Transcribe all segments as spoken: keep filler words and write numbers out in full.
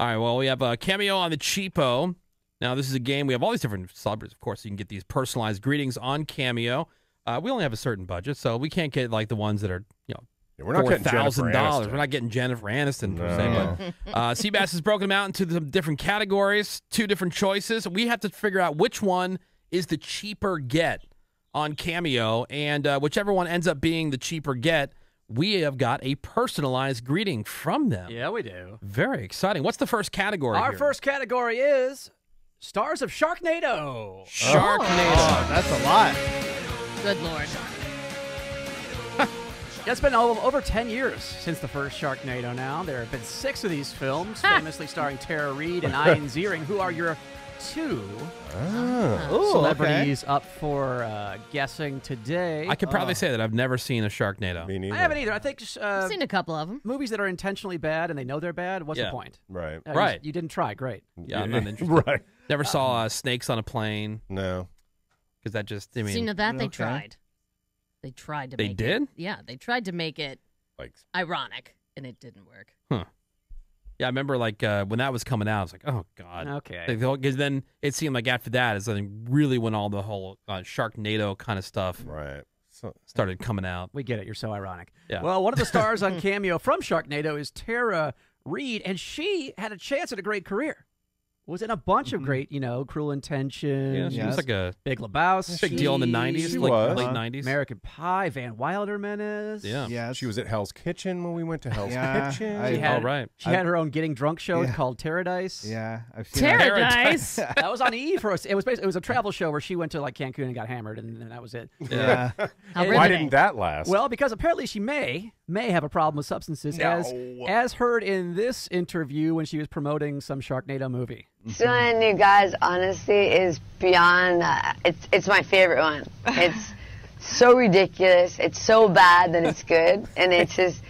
All right, well, we have a Cameo on the cheapo. Now, this is a game. We have all these different celebrities, of course. So you can get these personalized greetings on Cameo. Uh, we only have a certain budget, so we can't get, like, the ones that are, you know, yeah, we're not four thousand dollars. We're not getting Jennifer Aniston per no. se. But uh, Seabass has broken them out into the different categories, two different choices. We have to figure out which one is the cheaper get on Cameo, and uh, whichever one ends up being the cheaper get, we have got a personalized greeting from them. Yeah, we do. Very exciting. What's the first category? Our here? first category is stars of Sharknado. Sharknado. Oh, that's a lot. Good Lord. It's been over ten years since the first Sharknado now. There have been six of these films, famously starring Tara Reid and Ian Ziering, who are your two oh, celebrities okay. up for uh, guessing today. I could probably oh. say that I've never seen a Sharknado. Me neither. I haven't either. I think uh, I've seen a couple of them. Movies that are intentionally bad and they know they're bad, what's yeah. the point? Right. Uh, right. You, you didn't try. Great. Yeah, I'm not interested. Right. Never saw uh, Snakes on a Plane. No. Because that just, I mean. Seen of that, they okay. tried. They tried to they make did? it. They did? Yeah, they tried to make it like ironic, and it didn't work. Huh. Yeah, I remember like uh, when that was coming out, I was like, oh, God. Okay. Because like, the then it seemed like after that is really when all the whole uh, Sharknado kind of stuff right. so, started coming out. We get it. You're so ironic. Yeah. Well, one of the stars on Cameo from Sharknado is Tara Reid, and she had a chance at a great career. Was in a bunch mm-hmm. of great, you know, Cruel Intentions. Yeah, she yes. was like a Big Lebowski. Big deal in the nineties, like was. late nineties. American Pie, Van Wilder, Menace. Yeah, yes. She was at Hell's Kitchen when we went to Hell's yeah, Kitchen. I, she had, all right. she I, had her own getting drunk show yeah. called Paradise. Yeah, I've seen Paradise. That. that was on E for us. It was basically, it was a travel show where she went to like Cancun and got hammered, and, and that was it. Yeah. yeah. Why didn't that last? Well, because apparently she may may have a problem with substances, no. as as heard in this interview when she was promoting some Sharknado movie. Stealing New Guys, honestly, is beyond, uh, it's, it's my favorite one. It's so ridiculous, it's so bad that it's good, and it's just,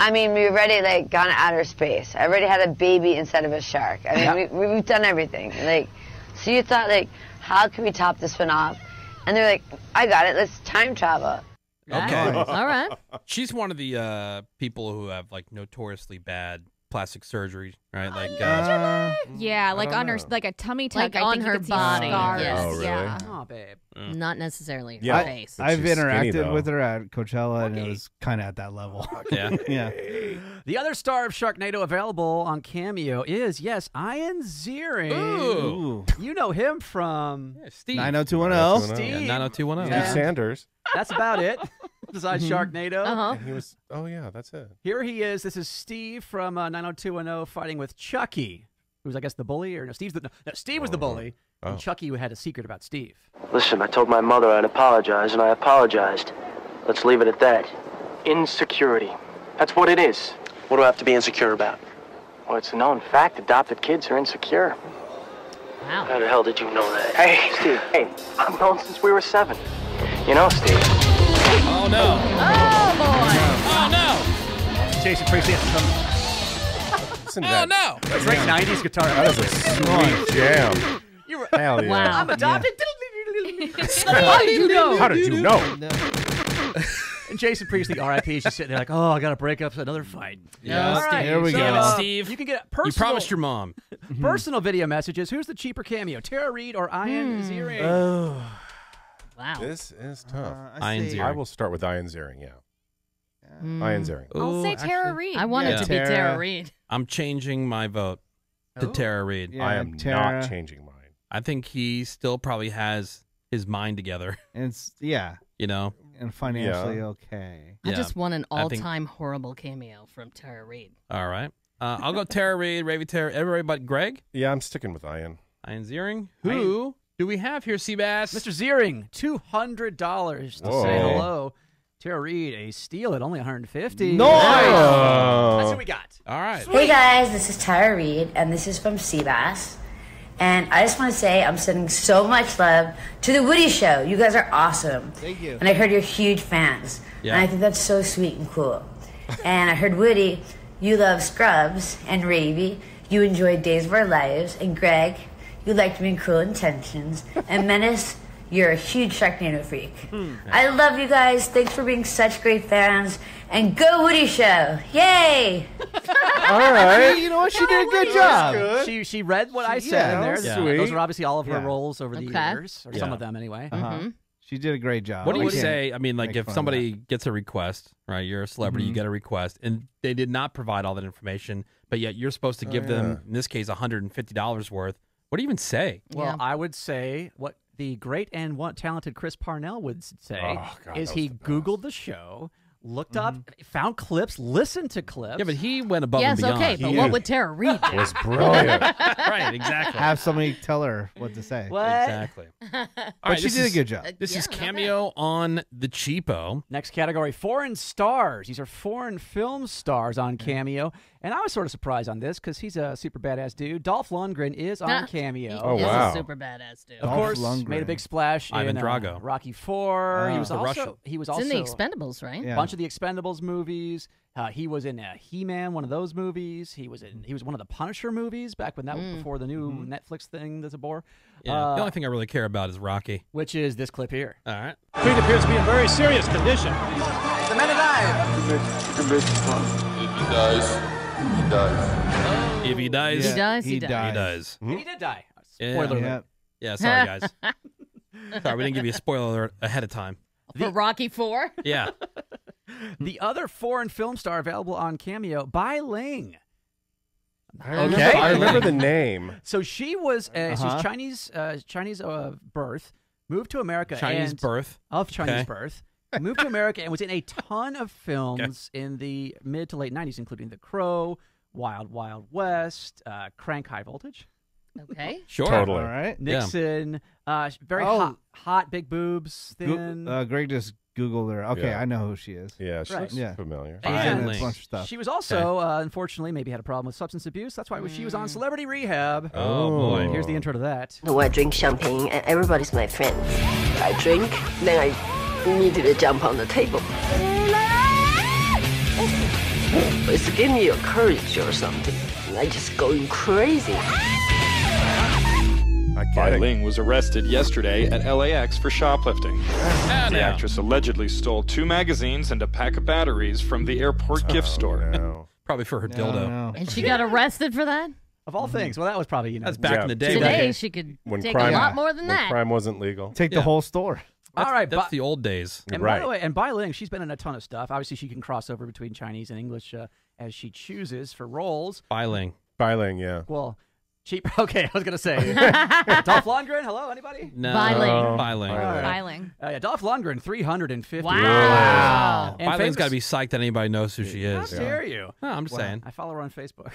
I mean, we've already, like, gone to outer space. I already had a baby instead of a shark. I mean, yeah. we, we've done everything. Like, so you thought, like, how can we top this one off? And they're like, I got it, let's time travel. Okay. All right. She's one of the uh, people who have, like, notoriously bad plastic surgery, right? Oh, like, yeah, uh, yeah like on know. her, like a tummy tuck, like on her body. Yes. Oh, really? Yeah. Oh, babe. Mm. Not necessarily her yeah. face. I've interacted skinny, with her at Coachella, okay. and it was kind of at that level. Okay. Yeah. yeah. The other star of Sharknado available on Cameo is, yes, Ian Ziering. Ooh. You know him from yeah, Steve. nine oh two one oh. Steve. Yeah, nine oh two one oh. Yeah. Steve Sanders. That's about it. Besides mm-hmm. Sharknado. Uh-huh. He was, oh, yeah, that's it. Here he is. This is Steve from uh, nine oh two one oh fighting with Chucky, who's, I guess, the bully. Or no, Steve's the, no, Steve was oh, the bully, oh. and Chucky had a secret about Steve. Listen, I told my mother I'd apologize, and I apologized. Let's leave it at that. Insecurity. That's what it is. What do I have to be insecure about? Well, it's a known fact. Adopted kids are insecure. Wow. How the hell did you know that? Hey, Steve. Hey, I've known since we were seven. You know, Steve. Oh, no. Oh, boy. Oh, no. Jason Priestley has to come. Oh, no. That's like nineties guitar. That was a sweet jam. You were, Hell yeah. Wow. I'm adopted. Yeah. How did you know? How did you know? No. And Jason Priestley, R I P, is just sitting there like, oh, I got to break up another fight. Yeah. All right. Here we so, go. Uh, Steve. You can get personal. You promised your mom. Personal video messages. Who's the cheaper Cameo? Tara Reid or Ian hmm. Ziering? Oh. Wow. This is tough. Uh, I, Ian Ziering. I will start with Ian Ziering, yeah. yeah. Mm. Ian Ziering. I'll Ooh, say Tara Reid. I want yeah. it to Tara. be Tara Reid. I'm changing my vote to Ooh. Tara Reid. Yeah, I am Tara. not changing mine. I think he still probably has his mind together. And it's, yeah. You know? And financially yeah. okay. I yeah. just want an all-time think... horrible cameo from Tara Reid. All right. Uh, I'll go Tara Reid, Ravy Tara, everybody but Greg. Yeah, I'm sticking with Ian. Ian Ziering, who... Ian. Do we have here, Seabass? Mister Ziering, two hundred dollars to Whoa. say hello. Tara Reid, a steal at only one hundred fifty dollars. Nice! Oh. That's what we got. All right. Sweet. Hey, guys. This is Tara Reid, and this is from Seabass. And I just want to say I'm sending so much love to The Woody Show. You guys are awesome. Thank you. And I heard you're huge fans. Yeah. And I think that's so sweet and cool. And I heard, Woody, you love Scrubs, and Ravy, you enjoy Days of Our Lives, and Greg... You liked me in Cruel Intentions. And Menace, you're a huge Sharknado freak. Mm. I love you guys. Thanks for being such great fans. and Go Woody Show. Yay! All right. You know what? She did a good job. Good. She she read what she, I said yeah, in there. Yeah. Sweet. Those are obviously all of her yeah. roles over the okay. years, or yeah. some of them anyway. Uh-huh. Mm-hmm. She did a great job. What do you say? I mean, like, if somebody gets a request, right? You're a celebrity, mm-hmm. you get a request, and they did not provide all that information, but yet you're supposed to give oh, yeah. them, in this case, one hundred fifty dollars worth. What do you even say? Well, yeah. I would say what the great and what talented Chris Parnell would say oh, God, is he the Googled best. the show, looked mm-hmm. up, found clips, listened to clips. Yeah, but he went above yes, and beyond. Yes, okay, but he what would Tara Reid do? Was brilliant. Right, exactly. Have somebody tell her what to say. What? Exactly. All right, she did is, a good job. Uh, this yeah, is Cameo okay. on the Cheapo. Next category, foreign stars. These are foreign film stars on Cameo. And I was sort of surprised on this because he's a super badass dude. Dolph Lundgren is on Cameo. Oh, he wow. He's a super badass dude. Of Dolph course, Lundgren. made a big splash in Ivan Drago. Uh, Rocky Four. Oh. He was also, Russian. He was also in The Expendables, right? Yeah. A bunch of The Expendables movies. Uh, he was in uh, He-Man, one of those movies. He was in he was one of the Punisher movies back when that mm. was before the new mm. Netflix thing that's a bore. Yeah. Uh, the only thing I really care about is Rocky. Which is this clip here. All right. Pete appears to be in very serious condition. The men alive. The He dies. He dies. If he dies, yeah. he dies, he, he dies. dies. He dies. He did die. Spoiler yeah. alert. Yeah, sorry, guys. Sorry, we didn't give you a spoiler alert ahead of time. For the, Rocky Four? Yeah. The other foreign film star available on Cameo, Bai Ling. I remember, okay. I remember the name. So she was, uh, uh-huh. she's Chinese, uh, Chinese uh, birth, moved to America. Chinese and, birth. Of Chinese okay. birth. Moved to America and was in a ton of films okay. in the mid to late nineties, including The Crow, Wild Wild West, uh, Crank High Voltage. Okay. Sure. Totally. All right. Nixon. Yeah. Uh, very oh. hot, hot, big boobs, thin. Go uh, Greg just Googled her. Okay, yeah. I know who she is. Yeah, she right. looks yeah. familiar. And a bunch of stuff. She was also, okay. uh, unfortunately, maybe had a problem with substance abuse. That's why mm. she was on Celebrity Rehab. Oh, boy. Here's the intro to that. Oh, I drink champagne. Everybody's my friend. I drink, then I... needed to jump on the table. It's giving me a courage or something. I just going crazy. Bai Ling was arrested yesterday at L A X for shoplifting. And the actress allegedly stole two magazines and a pack of batteries from the airport gift oh, store. No. Probably for her no, dildo. No. And she got arrested for that? Of all things. Well, that was probably, you know. That's back yeah. in the day. Today, yeah. she could when take crime, a lot more than when that. Crime wasn't legal. Take yeah. the whole store. That's, all right, that's the old days. And right. by the way, and Bai Ling, she's been in a ton of stuff. Obviously, she can cross over between Chinese and English uh, as she chooses for roles. Bai Ling. Bai Ling, yeah. Well, cheap. Okay, I was going to say. Dolph Lundgren, hello, anybody? No. Bai Ling. Bai Ling. Right. Bai Ling. Uh, yeah, Dolph Lundgren, three hundred fifty. Wow. wow. Bai Ling's got to be psyched that anybody knows who she is. How dare yeah. you? No, I'm just wow. saying. I follow her on Facebook.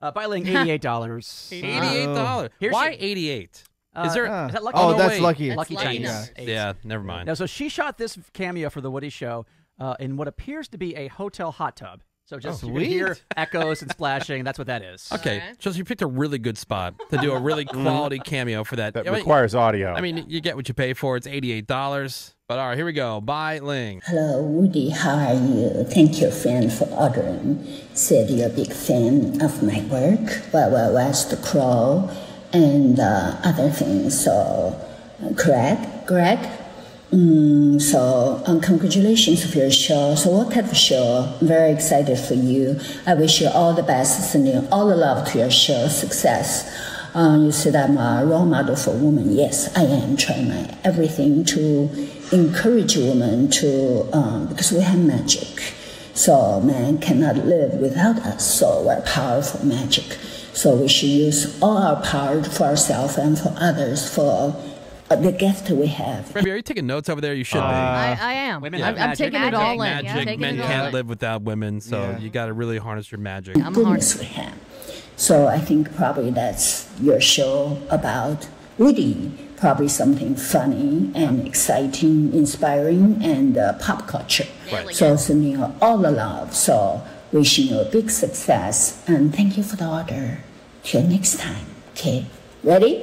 Uh, Bai Ling, eighty-eight dollars. eighty-eight dollars. Oh. Why eighty-eight? Uh, is there? Uh, is that lucky? Oh, no, that's, lucky. that's lucky. Lucky Chinese. Yeah. yeah, never mind. Now, so she shot this cameo for The Woody Show uh, in what appears to be a hotel hot tub. So just oh, you hear echoes and splashing. That's what that is. Okay, right. so you picked a really good spot to do a really quality cameo for that. That I mean, requires audio. I mean, you get what you pay for. It's eighty-eight dollars. But all right, here we go. Bai Ling. Hello, Woody. How are you? Thank you, friend, for ordering. Said you're a big fan of my work. Wild Wild West, The Crow. And uh, other things, so Greg, Greg, mm, so um, congratulations for your show. So what type of show? I'm very excited for you. I wish you all the best, sending all the love to your show, success. Um, you said I'm a role model for women. Yes, I am trying my everything to encourage women to, um, because we have magic. So man cannot live without us, so we're powerful magic. So we should use all our power for ourselves and for others for uh, the gift we have. Remy, are you taking notes over there? You should uh, be. I, I am. Women yeah. have I'm, I'm taking magic. it all magic. in. Magic. Yeah, men can't live without women, so yeah. you got to really harness your magic. I'm goodness we have. So I think probably that's your show about Woody. Probably something funny and exciting, inspiring, and uh, pop culture. Right. So sending all the love. So. Wishing you a big success, and thank you for the order. Till next time, okay? Ready?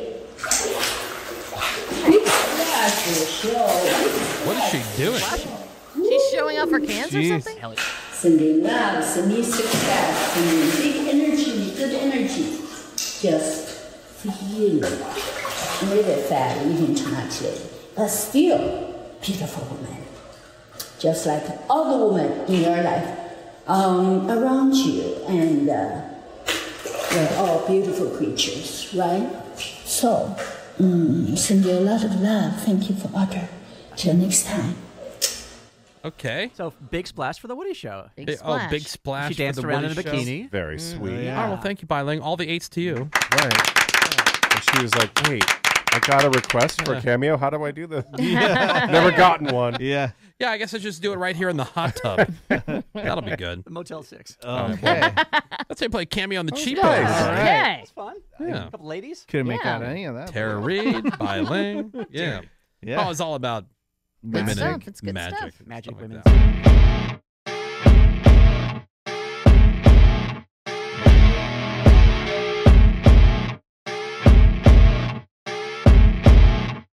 What is she doing? She's showing off her cans Jeez. or something? Sending love, sending success, sending big energy, good energy. Just for you. Maybe fat, even too much, lady. But still, beautiful woman. just like all the women in your life um, around you, and uh, they're all beautiful creatures, right? So, um, send you a lot of love. Thank you for order. Till next time. Okay. So big splash for the Woody Show. Big it, splash. Oh, big splash. She danced for the around Woody in a bikini. Show. Very sweet. Mm, yeah. Oh, well, thank you, Bai Ling. All the eights to you. Right. And she was like, wait, I got a request for a cameo. How do I do this? Yeah. Never gotten one. Yeah. Yeah, I guess I just do it right here in the hot tub. That'll be good. Motel six. Oh, okay. Let's say play cameo on the cheap. Nice. All right. Okay. That's fun. Yeah. A couple ladies. Couldn't yeah. make out any of that. Tara Reid, Bai Ling. Yeah. Yeah. Oh, it's all about. Good magic. Stuff. It's good magic. Stuff. Magic women.